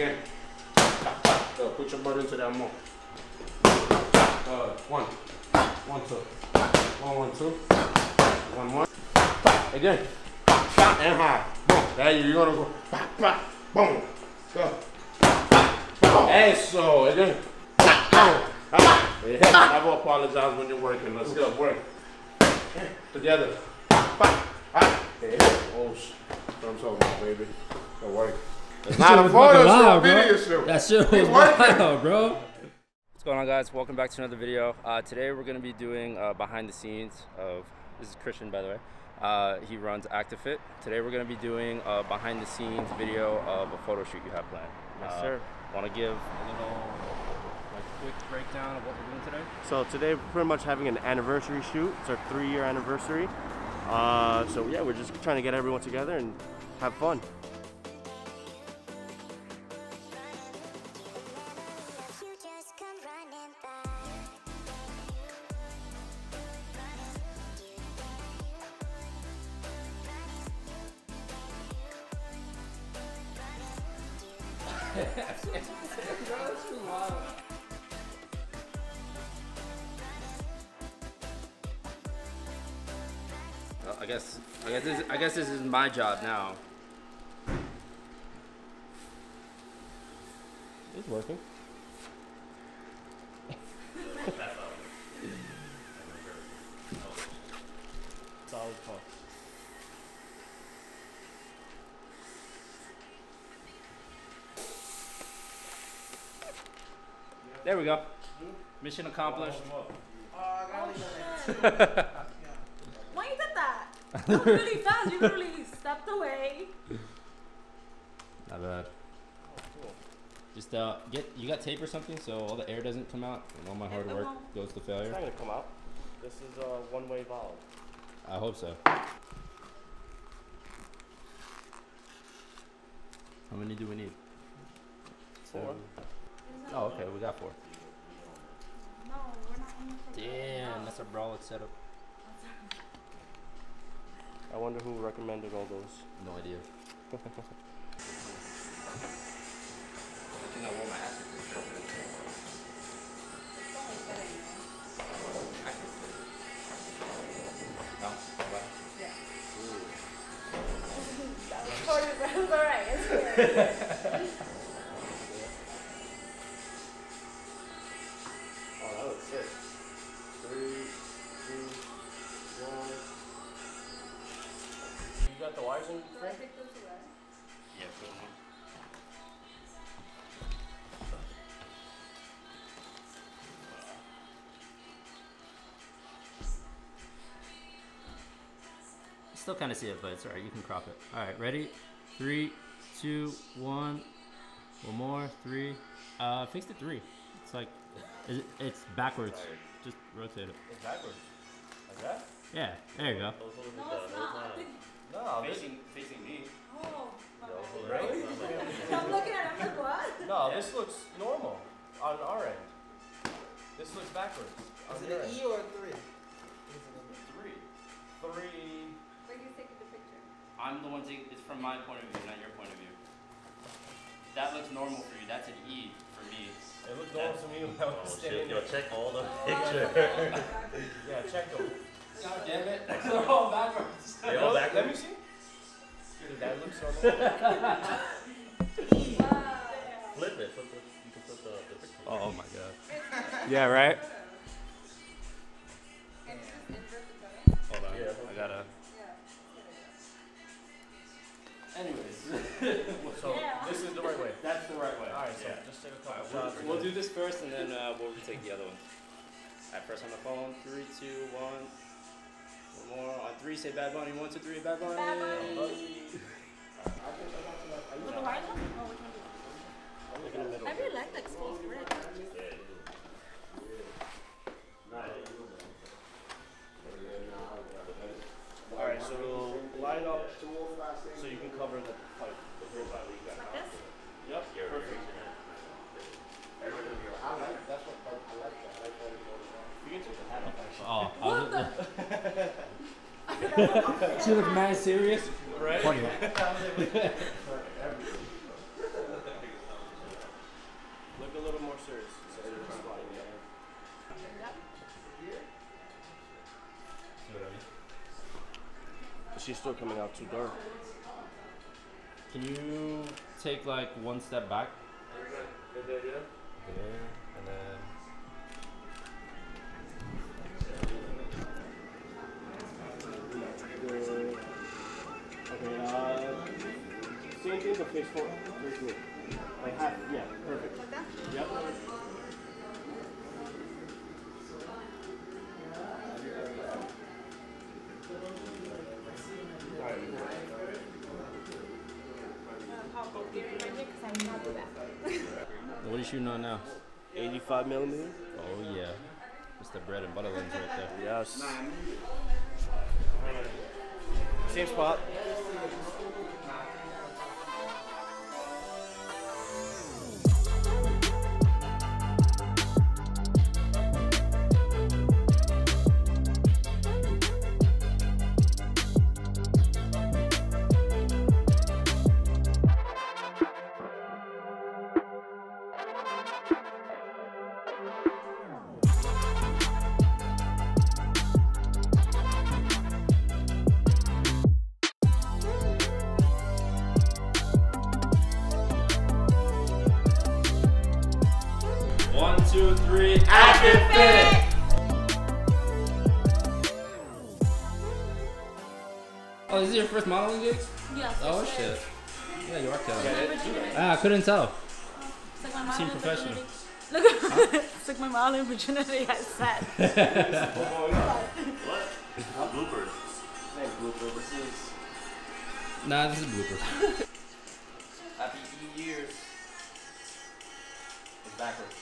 again. So put your butt into that more. 1, 1, 2. 1, 1, 2. 1, 1. Again. And high. Boom. There you go. You're gonna go. Boom. Go. And so again. I will apologize when you're working. Let's go. Work. Together. Oh, I'm talking about, baby. Go work. It's not a photo video shoot. That shit was wild, bro. What's going on, guys? Welcome back to another video. Today we're going to be doing behind the scenes of, this is Christian, by the way. He runs Activ Fit. Today we're going to be doing a behind the scenes video of a photo shoot you have planned. Yes, sir. Want to give a little quick breakdown of what we're doing today? So today we're pretty much having an anniversary shoot. It's our 3-year anniversary. So yeah, we're just trying to get everyone together and have fun. Bro, that's too wild. Well, I guess this is my job now. It's working. Solid puck. There we go. Mission accomplished. Why you did that? That was really fast. You literally stepped away. Not bad. Oh, cool. Just you got tape or something so all the air doesn't come out and all my hard work goes to failure. It's not gonna come out. This is a one-way valve. I hope so. How many do we need? 4. Oh, okay, we got 4. No, we're not in for damn, that's a brolic setup. I wonder who recommended all those. No idea. I think I wore my ass in this company. No? What? Yeah. That was alright, it's good. Still kind of see it, but it's all right. You can crop it. All right, ready? 3, 2, 1. One more. 3. Fix the 3. It's like, it's backwards. Just rotate it. It's backwards. Like that? Yeah. There you go. No, it's not. No, facing me. Oh. No, right? I'm looking at it. I'm like, what? No, this looks normal on our end. This looks backwards. Is it an E or a 3? It's 3. 3. I'm the one taking, it's from my point of view, not your point of view. That looks normal for you. That's an E for me. It looked normal to me when I was standing there. Check all the pictures. Yeah, check them. God damn it. They're all backwards. They're all backwards. Let me see. Dude, that looks normal. Flip it. You can flip the picture. Oh my god. Yeah, right? Hold on. Yeah, I gotta. Anyways, so this is the right way. That's the right way. All right, so just take a couple shots. We'll do this first, and then we'll take the other one. All right, press on the phone. 3, 2, 1. One more. On 3, say Bad Bunny. 1, 2, 3, Bad Bunny. Bad Bunny. Are you the right one? Oh, which one? I really like that school. All right, so we'll line up so you can cover the pipe. Like this? Yep, perfect. That's what I like. You can take the hat off. Oh, what the? She looked mad serious. Right? Funny. she's still coming out too dark. Can you take like one step back? Good idea. There, and then... Okay, same thing, but face forward. Like half, yeah, perfect. Like that? Yep. What are you shooting on now? 85 millimeter. Oh yeah, it's the bread and butter lens right there. Yes. Same spot. Active Fit! Oh, is this your first modeling gigs? Yes. Oh shit. Yeah, you are killing it. Ah, I couldn't tell. You seem professional. Look, it's like my modeling opportunity I said. What? How blooper? Thanks, blooper. This is. Nah, this is blooper. Happy years. It's backwards.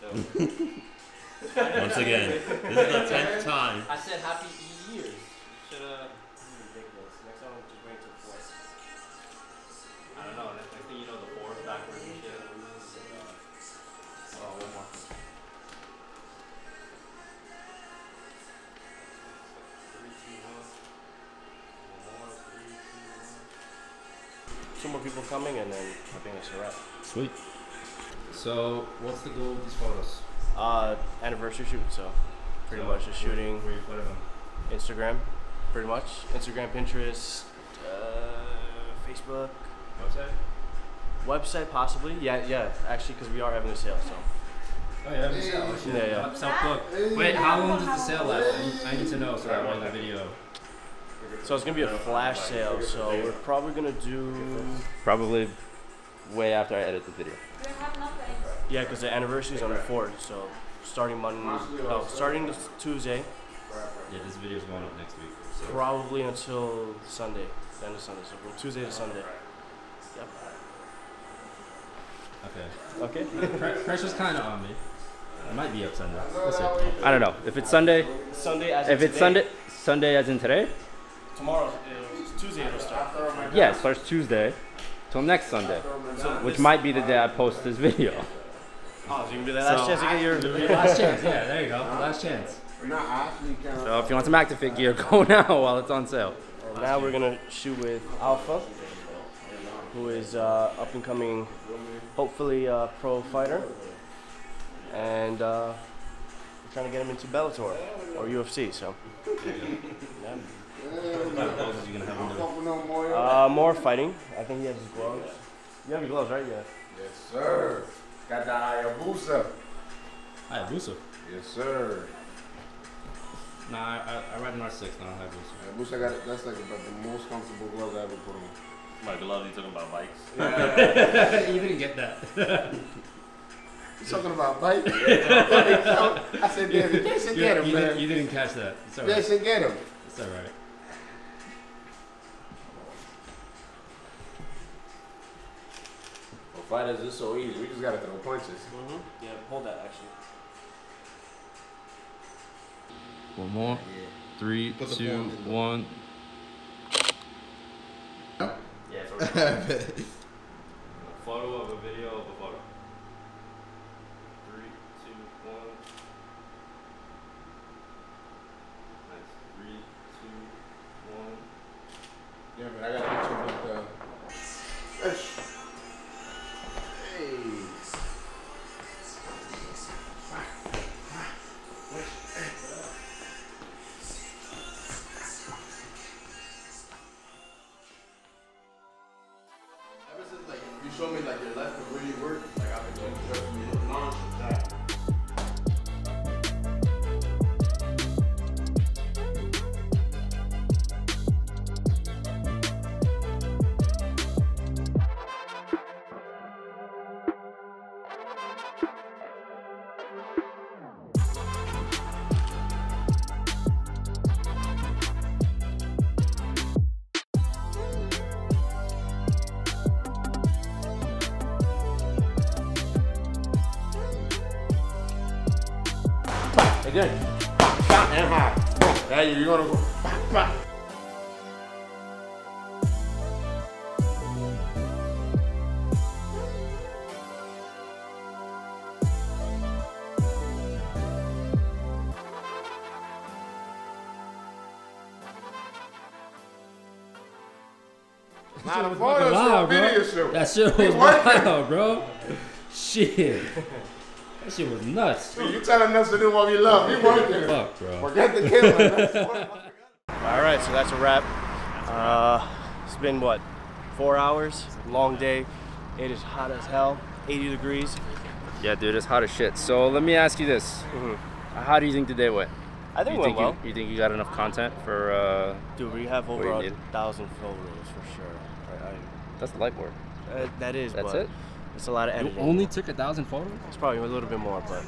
Once again, this is the 10th time. I said happy years. Should have. This is ridiculous. Next time we'll just wait till 4th. I don't know. Next thing you know, the 4th backwards and shit. Oh, one more. Some more people coming, and then I think it's a wrap. Sweet. So, what's the goal of these photos? Anniversary shoot, so pretty much just shooting. Where you put them? Instagram, pretty much. Instagram, Pinterest, Facebook. Website? Website, possibly. Yeah, yeah, actually, because we are having a sale, so. Oh, you're having a sale? Yeah, yeah. Self-plug. Wait, how long does the sale last? I need to know so I want the video. So, it's going to be a flash sale, so we're probably going to do... Probably way after I edit the video. Yeah, because the anniversary is on the 4th, so starting Monday, no, starting this Tuesday. Yeah, this video is going up next week. So. Probably until Sunday, the end of Sunday, so from Tuesday to Sunday. Yep. Okay. Okay. Pressure's kind of on me. It might be up Sunday. We'll see. I don't know. If it's Sunday. Sunday as in today. If it's Sunday as in today. Tomorrow, Tuesday it'll start. Yeah, it starts Tuesday. Till next Sunday, which might be the day I post this video. Oh, so you can do that last chance to get your last chance. Yeah, there you go. Last chance. So if you want some Activ Fit gear, go now while it's on sale. Now we're gonna shoot with Alpha, who is up and coming, hopefully pro fighter, and we're trying to get him into Bellator or UFC. So. Yeah. More fighting. I think he has his gloves. You have your gloves, right? Yeah. Yes, sir. Got the Hayabusa. Hayabusa? Yes, sir. Nah, I ride an R6, not Hayabusa. Hayabusa, that's like about the most comfortable gloves I ever put on. My gloves, you're talking about bikes. Yeah. You didn't get that. You talking about bike? I said, David, they should get him, man. You didn't catch that. It's all right. They should get him. It's all right. Fighters is so easy. We just gotta throw punches. Mm-hmm. Yeah, hold that actually. One more. Yeah. 3, 2, 1. Yeah. A photo of a video of a photo. 3, 2, 1. Nice. 3, 2, 1. Yeah, but I got a picture with the. show me like your left can really work. Like I've been doing this for me a long time. Again, down and high. Now you're gonna go. Not a photo shoot, video shoot. That shit was wild, bro. Shit. That shit was nuts. Dude, you telling us to do what we love. We working. Fuck, bro. Forget the camera. All right, so that's a wrap. It's been, what, 4 hours? Long day. It is hot as hell. 80 degrees. Yeah, dude, it's hot as shit. So let me ask you this. How do you think the day went? I think it went well. You think you got enough content for... Dude, we have over 1,000 photos for sure. Right? That's light work. That is, that's it? It's a lot of editing. You only took 1,000 photos? It's probably a little bit more, but...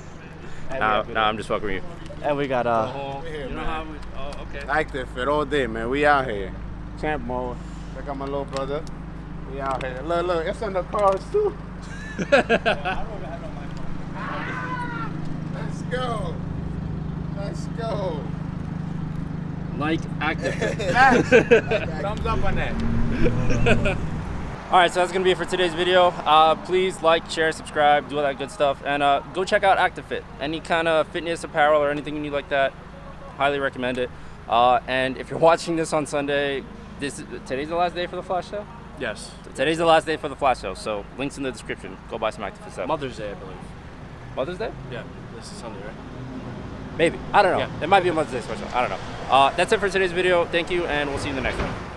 Nah, I'm just fucking with you. And we got, you know how we... Oh, okay. Active Fit all day, man. We out here. Champ mode. Check out my little brother. We out here. Look, look. It's in the cars, too. Let's go. Let's go. Like Active Fit. Thumbs up on that. Alright, so that's going to be it for today's video. Please like, share, subscribe, do all that good stuff. And go check out Activ Fit. Any kind of fitness apparel or anything you need like that, highly recommend it. And if you're watching this on Sunday, today's the last day for the flash sale? Yes. Today's the last day for the flash sale, so links in the description. Go buy some Activ Fit stuff. Mother's Day, I believe. Mother's Day? Yeah, this is Sunday, right? Maybe. I don't know. Yeah. It might be a Mother's Day special. I don't know. That's it for today's video. Thank you, and we'll see you in the next one.